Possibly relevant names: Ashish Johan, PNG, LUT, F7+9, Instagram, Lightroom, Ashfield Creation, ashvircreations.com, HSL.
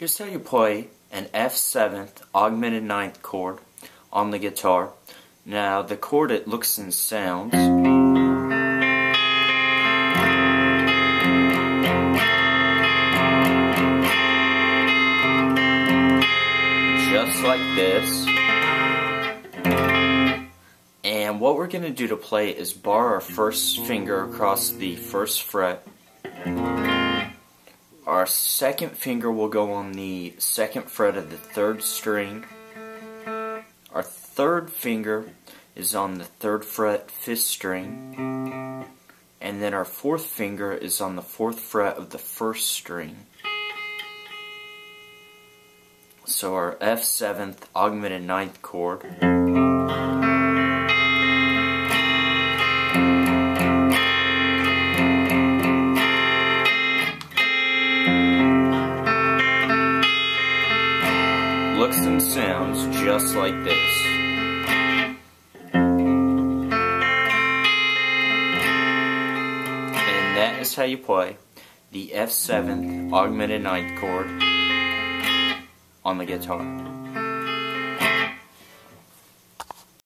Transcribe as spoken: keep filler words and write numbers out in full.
Here's how you play an F seven augmented ninth chord on the guitar. Now the chord, it looks and sounds just like this. And what we're going to do to play is bar our first finger across the first fret. Our second finger will go on the second fret of the third string. Our third finger is on the third fret, fifth string. And then our fourth finger is on the fourth fret of the first string. So our F seven augmented ninth chord. Looks and sounds just like this. And that is how you play the F seven augmented ninth chord on the guitar.